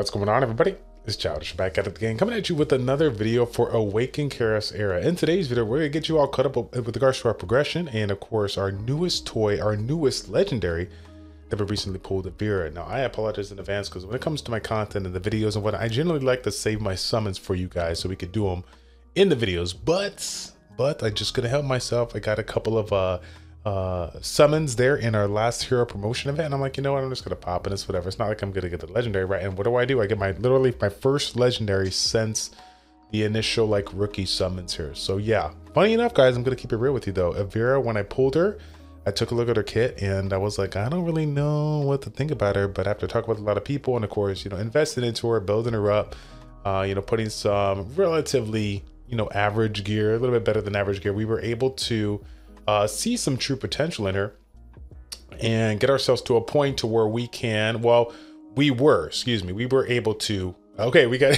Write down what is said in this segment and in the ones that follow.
What's going on, everybody? It's Childish back at it again, coming at you with another video for Awaken Chaos Era. In today's video, we're going to get you all caught up with regards to our progression and, of course, our newest toy, our newest legendary that we recently pulled, Evera. Now, I apologize in advance because when it comes to my content and the videos and whatnot, I generally like to save my summons for you guys so we could do them in the videos, but I just couldn't help myself. I got a couple of summons there in our last hero promotion event, and I'm like, you know what, I'm just gonna pop in this, whatever. It's not like I'm gonna get the legendary, right? And what do? I get my literally my first legendary since the initial like rookie summons here. So yeah, funny enough, guys, I'm gonna keep it real with you though. Evera, when I pulled her, I took a look at her kit and I was like, I don't really know what to think about her, but after talking with a lot of people and of course, you know, investing into her, building her up, you know, putting some relatively, you know, average gear, a little bit better than average gear, we were able to see some true potential in her and get ourselves to a point to where we can, well, we were able to, okay, we got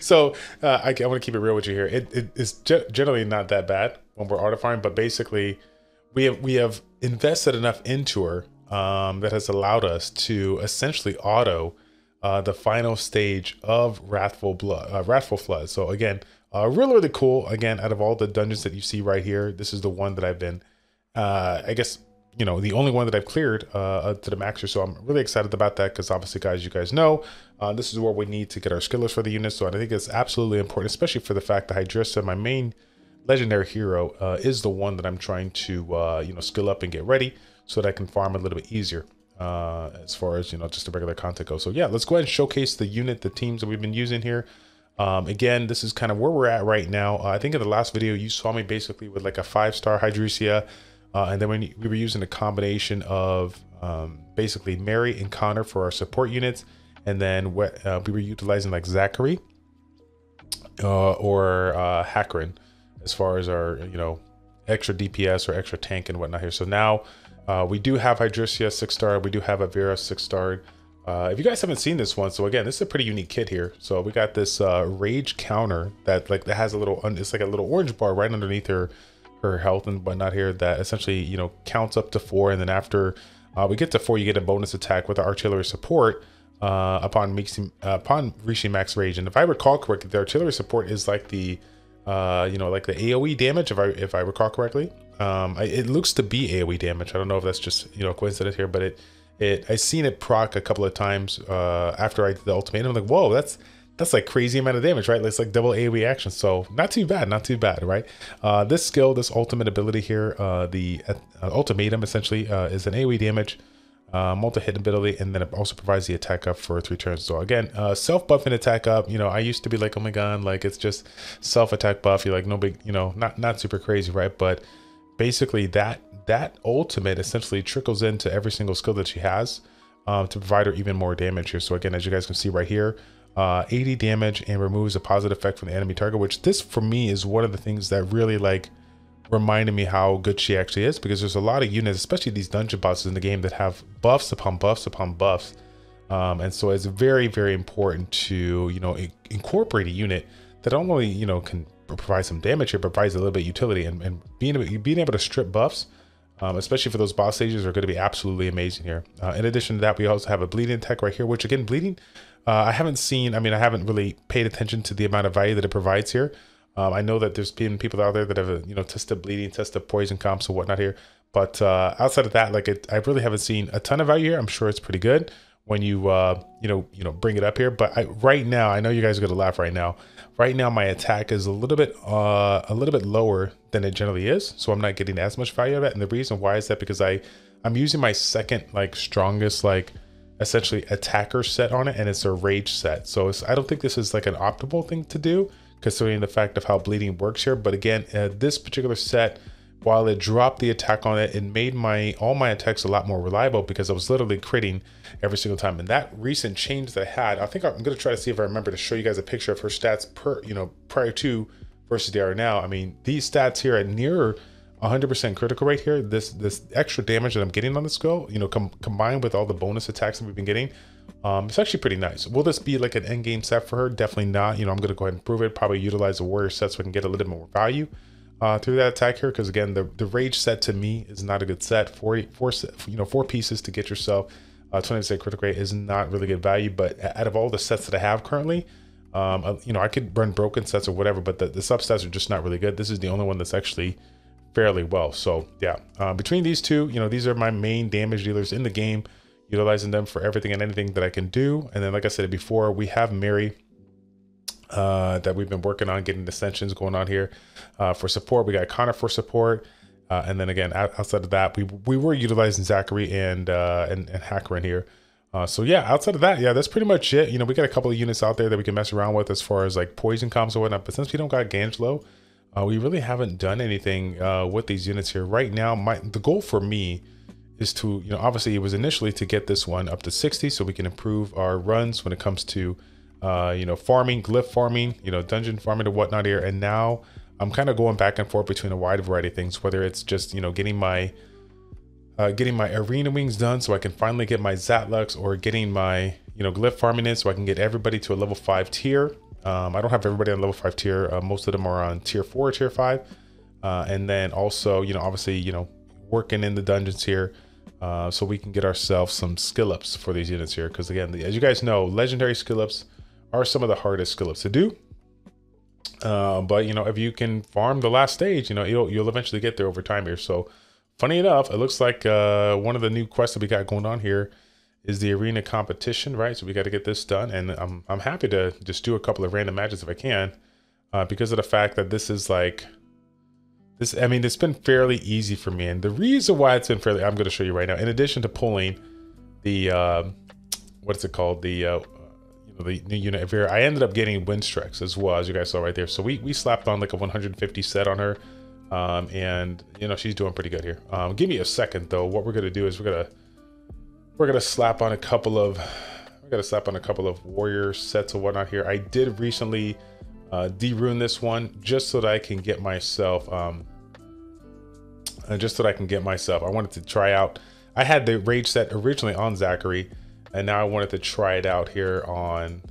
so I want to keep it real with you here. It's generally not that bad when we're artifying, but basically we have invested enough into her that has allowed us to essentially auto the final stage of Wrathful Flood. So again, really, really cool. Again, out of all the dungeons that you see right here, this is the one that I've been, I guess, you know, the only one that I've cleared to the maxer. So I'm really excited about that because obviously, guys, you guys know, this is where we need to get our skillers for the unit. So I think it's absolutely important, especially for the fact that Hydrissa, my main legendary hero, is the one that I'm trying to, you know, skill up and get ready so that I can farm a little bit easier as far as, you know, just the regular content goes. So yeah, let's go ahead and showcase the unit, the teams that we've been using here. Again, this is kind of where we're at right now. I think in the last video, you saw me basically with like a 5-star Hydrusia. And then we were using a combination of basically Mary and Connor for our support units. And then we were utilizing like Zachary or Hakran as far as our, you know, extra DPS or extra tank and whatnot here. So now we do have Hydrusia 6-star. We do have Evera 6-star. If you guys haven't seen this one, so again, this is a pretty unique kit here. So we got this rage counter that like that has a little, it's like a little orange bar right underneath her health and whatnot here that essentially, you know, counts up to 4, and then after we get to 4, you get a bonus attack with the artillery support upon reaching max rage. And if I recall correctly, the artillery support is like the you know, like the AOE damage, if I recall correctly. It looks to be AOE damage. I don't know if that's just, you know, coincidence here, but I seen it proc a couple of times after I did the ultimate. I'm like, whoa, that's like crazy amount of damage, right? It's like double AoE action, so not too bad, not too bad, right? This skill, this ultimate ability here, the ultimatum essentially is an AoE damage, multi-hit ability, and then it also provides the attack up for 3 turns. So again, self-buffing attack up, you know, I used to be like, oh my god, like it's just self-attack buff. You're like, no big, you know, not super crazy, right? But basically that ultimate essentially trickles into every single skill that she has to provide her even more damage here. So again, as you guys can see right here, 80 damage and removes a positive effect from the enemy target, which this for me is one of the things that really like reminded me how good she actually is, because there's a lot of units, especially these dungeon bosses in the game, that have buffs upon buffs upon buffs. And so it's very, very important to, you know, incorporate a unit that not only, you know, can provide some damage here, provides a little bit of utility, and being able to strip buffs, especially for those boss stages, are going to be absolutely amazing here. In addition to that, we also have a bleeding attack right here, which again, bleeding, I haven't seen, I mean, I haven't really paid attention to the amount of value that it provides here. I know that there's been people out there that have, you know, tested bleeding, tested poison comps and whatnot here, but outside of that, like I really haven't seen a ton of value here. I'm sure it's pretty good when you you know bring it up here, but right now, I know you guys are gonna laugh right now. Right now my attack is a little bit lower than it generally is, so I'm not getting as much value out of it. And the reason why is that because I'm using my second like strongest like essentially attacker set on it, and it's a rage set. So I don't think this is like an optimal thing to do considering the fact of how bleeding works here. But again, this particular set, while it dropped the attack on it, it made all my attacks a lot more reliable because I was literally critting every single time. And that recent change that I had, I think I'm gonna try to see if I remember to show you guys a picture of her stats per, you know, prior to versus they are now. I mean, these stats here at near 100% critical rate here, this extra damage that I'm getting on the skill, you know, combined with all the bonus attacks that we've been getting, it's actually pretty nice. Will this be like an end game set for her? Definitely not. You know, I'm gonna go ahead and improve it, probably utilize the warrior set so I can get a little bit more value through that attack here, because again, the rage set to me is not a good set. 4 pieces to get yourself 20% critical rate is not really good value, but out of all the sets that I have currently, you know, I could burn broken sets or whatever, but the substats are just not really good. This is the only one that's actually fairly well. So yeah, between these two, you know, these are my main damage dealers in the game, utilizing them for everything and anything that I can do. And then, like I said before, we have Mary that we've been working on getting ascensions going on here for support. We got Connor for support. And then again, outside of that, we were utilizing Zachary and Hakran here. So yeah, outside of that, yeah, that's pretty much it. You know, we got a couple of units out there that we can mess around with as far as like poison comps or whatnot. But since we don't got Gangelo, we really haven't done anything with these units here right now. The goal for me is to, you know, obviously it was initially to get this one up to 60 so we can improve our runs when it comes to, you know, farming, glyph farming, you know, dungeon farming and whatnot here. And now I'm kind of going back and forth between a wide variety of things, whether it's just, you know, getting my arena wings done so I can finally get my Zatlux, or getting my, you know, glyph farming in so I can get everybody to a level 5 tier. I don't have everybody on level 5 tier. Most of them are on tier 4 or tier 5. And then also, you know, obviously, you know, working in the dungeons here so we can get ourselves some skill ups for these units here. Because again, as you guys know, legendary skill ups are some of the hardest skill ups to do. But you know, if you can farm the last stage, you know, you'll eventually get there over time here. So funny enough, it looks like one of the new quests that we got going on here is the arena competition, right? So we got to get this done, and I'm happy to just do a couple of random matches if I can, because of the fact that this is like this. I mean, it's been fairly easy for me, and the reason why it's been fairly, I'm going to show you right now. In addition to pulling the what's it called, the new unit Evera, I ended up getting Windstrix as well, as you guys saw right there. So we slapped on like a 150 set on her, and you know, she's doing pretty good here. Give me a second though. What we're gonna do is we're gonna slap on a couple of warrior sets and whatnot here. I did recently de-rune this one just so that I can get myself I wanted to try out. I had the rage set originally on Zachary, and now I wanted to try it out here on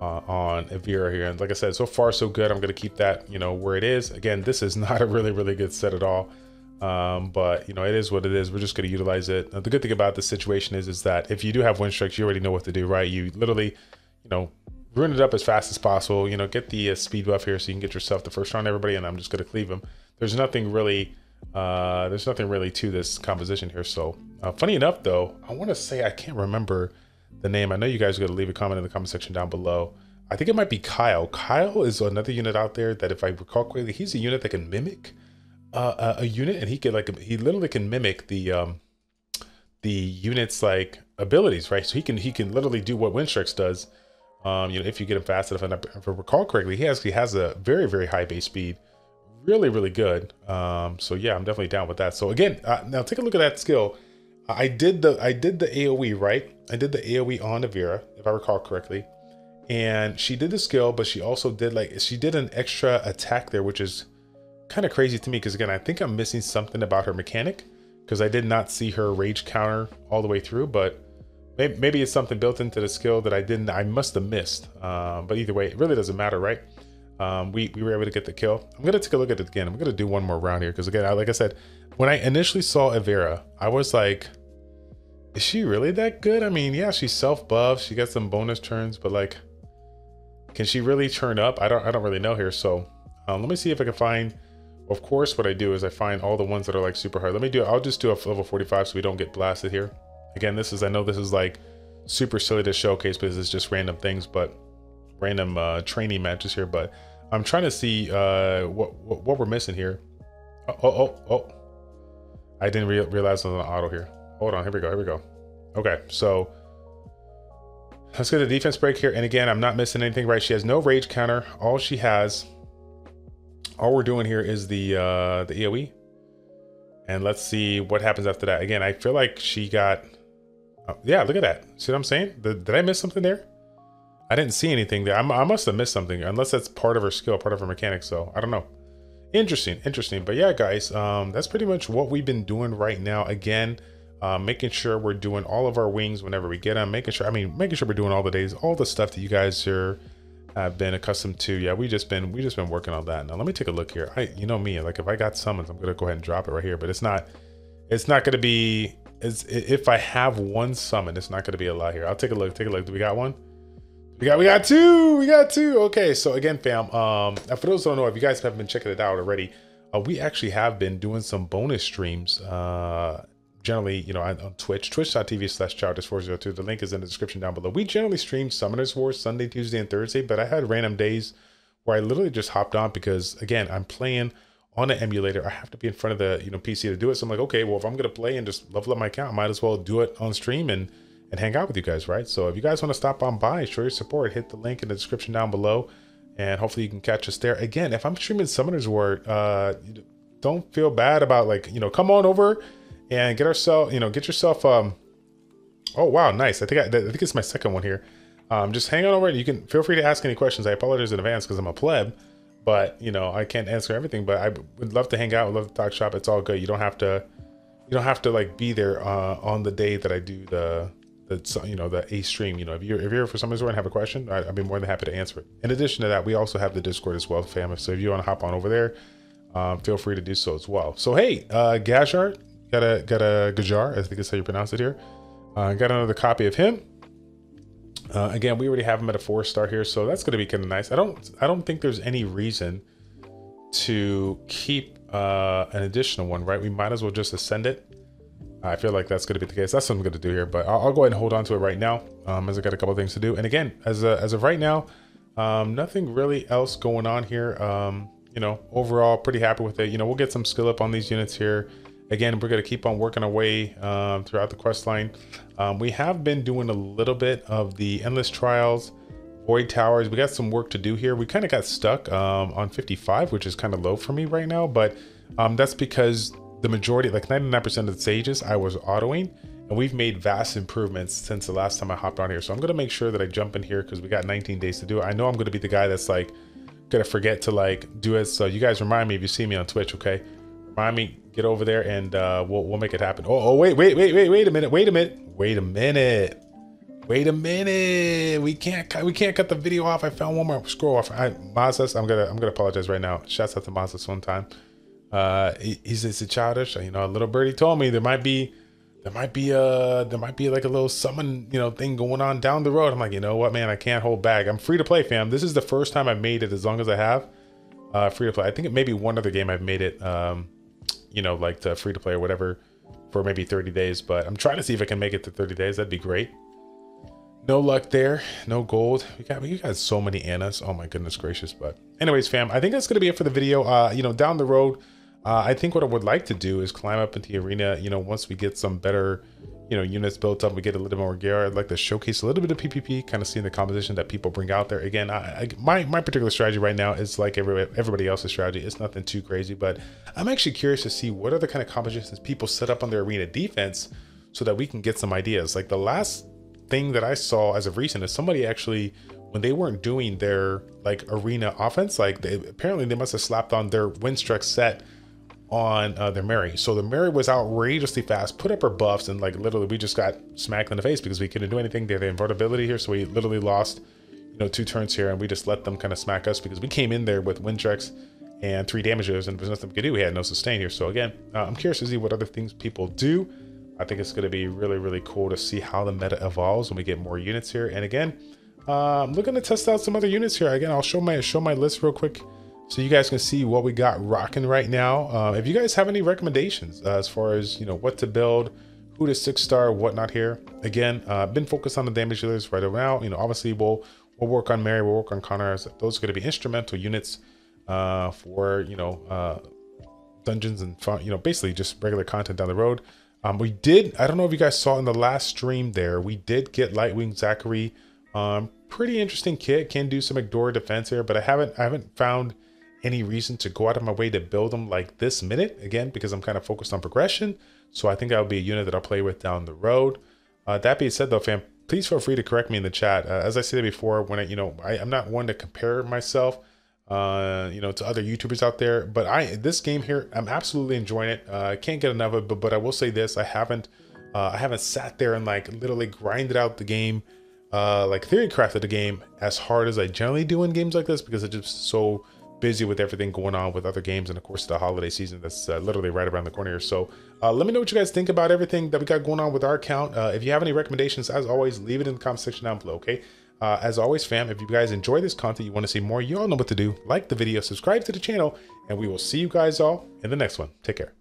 Evera here. And like I said, so far so good. I'm gonna keep that, you know, where it is. Again, this is not a really good set at all, but you know, it is what it is. We're just gonna utilize it. Now, the good thing about the situation is that if you do have Windstrix, you already know what to do, right? You literally, you know, run it up as fast as possible. You know, get the speed buff here so you can get yourself the first round everybody, and I'm just gonna cleave them. There's nothing really. There's nothing really to this composition here. So funny enough though, I want to say, I can't remember the name. I know you guys are going to leave a comment in the comment section down below. I think it might be Kyle. Kyle is another unit out there that, if I recall correctly, he's a unit that can mimic a unit, and he could like, he literally can mimic the unit's like abilities, right? So he can literally do what Windstrix does, you know, if you get him fast enough. And if I recall correctly, he actually has a very high base speed, really good. So yeah, I'm definitely down with that. So again, now take a look at that skill. I did the AoE, right? I did the AoE on Evera, if I recall correctly, and she did the skill, but she also did like, she did an extra attack there, which is kind of crazy to me, because again, I think I'm missing something about her mechanic, because I did not see her rage counter all the way through. But maybe it's something built into the skill that I must have missed. But either way, it really doesn't matter, right? We were able to get the kill. I'm gonna take a look at it again. I'm gonna do one more round here, because again, like I said, when I initially saw Evera, I was like, is she really that good? I mean, yeah, she's self-buffed, she got some bonus turns, but like, can she really turn up? I don't really know here. So let me see if I can find, of course, what I do is I find all the ones that are like super hard. Let me do, I'll just do a level 45 so we don't get blasted here. Again, this is, I know this is like super silly to showcase because it's just random things, but random training matches here, but I'm trying to see what we're missing here. Oh, I didn't realize I was on auto here. Hold on, here we go. Okay, so let's get a defense break here. And again, I'm not missing anything, right? She has no rage counter. All she has, all we're doing here is the AoE. And let's see what happens after that. Again, I feel like she got, oh, yeah, look at that. See what I'm saying? Did I miss something there? I didn't see anything there. I must have missed something, unless that's part of her skill, part of her mechanics. So I don't know. Interesting. But yeah, guys, that's pretty much what we've been doing right now. Again, making sure we're doing all of our wings whenever we get them, making sure we're doing all the days, all the stuff that you guys are, have been accustomed to. Yeah, we just been working on that. Now let me take a look here. You know me, like if I got summons, I'm gonna go ahead and drop it right here, but it's not gonna be Is if I have one summon, it's not going to be a lot here. I'll take a look. Take a look. Do we got one? We got two. We got two. Okay. So again, fam, for those who don't know, if you guys haven't been checking it out already, we actually have been doing some bonus streams. Generally, you know, on Twitch, twitch.tv/childish402. The link is in the description down below. We generally stream Summoners Wars Sunday, Tuesday, and Thursday, but I had random days where I literally just hopped on because, again, I'm playing on an emulator. I have to be in front of the, you know, PC to do it. So I'm like, okay, well, if I'm going to play and just level up my account, I might as well do it on stream and hang out with you guys, right? So if you guys want to stop on by, show your support, hit the link in the description down below, and hopefully you can catch us there. Again, if I'm streaming Summoners War, don't feel bad about, like, you know, come on over and get ourselves, you know, get yourself, oh, wow, nice. I think it's my second one here. Just hang on over. You can feel free to ask any questions. I apologize in advance because I'm a pleb, but, you know, I can't answer everything, but I would love to hang out. I would love to talk shop. It's all good. You don't have to like be there, on the day that I do the stream. You know, if you're here for Summoners War and have a question, I'd be more than happy to answer it. In addition to that, we also have the Discord as well, fam. So if you want to hop on over there, feel free to do so as well. So, hey, Gajar, got a Gajar, I think that's how you pronounce it here. Got another copy of him. Again, we already have him at a 4-star here, so that's going to be kind of nice. I don't think there's any reason to keep an additional one, right? We might as well just ascend it. I feel like that's going to be the case. That's what I'm going to do here, but I'll go ahead and hold on to it right now, as I got a couple of things to do. And again, as of right now, nothing really else going on here. You know, overall, pretty happy with it. You know, we'll get some skill up on these units here. Again, we're going to keep on working our way throughout the quest line. We have been doing a little bit of the Endless Trials, Void Towers. We got some work to do here. We kind of got stuck on 55, which is kind of low for me right now, but that's because the majority, like 99% of the stages, I was autoing, and we've made vast improvements since the last time I hopped on here. So I'm going to make sure that I jump in here because we got 19 days to do it. I know I'm going to be the guy that's like going to forget to like do it. So you guys remind me if you see me on Twitch, okay? Remind me, get over there, and we'll make it happen. Oh, wait a minute. We can't cut the video off. I found one more scroll off. Mazas, I'm gonna apologize right now. Shouts out to Mazas one time. He's a childish, you know, a little birdie told me there might be like a little summon, you know, thing going on down the road. I'm like, you know what, man, I can't hold back. I'm free to play, fam. This is the first time I've made it as long as I have. Free to play. I think it may be one other game I've made it, you know, like the free to play or whatever for maybe 30 days, but I'm trying to see if I can make it to 30 days. That'd be great. No luck there. No gold. You got so many Annas. Oh my goodness gracious. But anyways, fam, I think that's going to be it for the video. You know, down the road, I think what I would like to do is climb up into the arena. You know, once we get some better, you know, units built up, we get a little more gear. I'd like to showcase a little bit of PPP, kind of seeing the composition that people bring out there. Again, my particular strategy right now is like everybody else's strategy. It's nothing too crazy, but I'm actually curious to see what other kind of compositions people set up on their arena defense so that we can get some ideas. Like the last thing that I saw as of recent is somebody actually, when they weren't doing their like arena offense, like apparently they must have slapped on their Windstrix set on their Mary. So the Mary was outrageously fast, put up her buffs, and like literally we just got smacked in the face because we couldn't do anything. They had the invertibility here, so we literally lost, you know, 2 turns here, and we just let them kind of smack us because we came in there with Windstrix and 3 damages, and there's nothing we could do. We had no sustain here. So again, I'm curious to see what other things people do. I think it's going to be really, really cool to see how the meta evolves when we get more units here. And again, I'm looking to test out some other units here. Again, I'll show my list real quick so you guys can see what we got rocking right now. If you guys have any recommendations as far as, you know, what to build, who to 6-star, whatnot here. Again, been focused on the damage dealers right now. You know, obviously we'll work on Mary, we'll work on Connor. Those are going to be instrumental units for, you know, dungeons and fun, you know, basically just regular content down the road. We did, I don't know if you guys saw in the last stream there, we did get Lightwing Zachary. Pretty interesting kit, can do some Igdora defense here, but I haven't found any reason to go out of my way to build them like this minute, again, because I'm kind of focused on progression. So I think that'll be a unit that I'll play with down the road. That being said though, fam, please feel free to correct me in the chat. As I said before, when I'm not one to compare myself, you know, to other YouTubers out there, but this game here, I'm absolutely enjoying it. I can't get enough of it, but I will say this, I haven't sat there and like literally grinded out the game, like theory crafted the game as hard as I generally do in games like this, because it's just so busy with everything going on with other games, and of course the holiday season that's literally right around the corner here. So let me know what you guys think about everything that we got going on with our account. If you have any recommendations, as always, leave it in the comment section down below, okay? As always, fam, if you guys enjoy this content, you want to see more, you all know what to do. Like the video, subscribe to the channel, and we will see you guys all in the next one. Take care.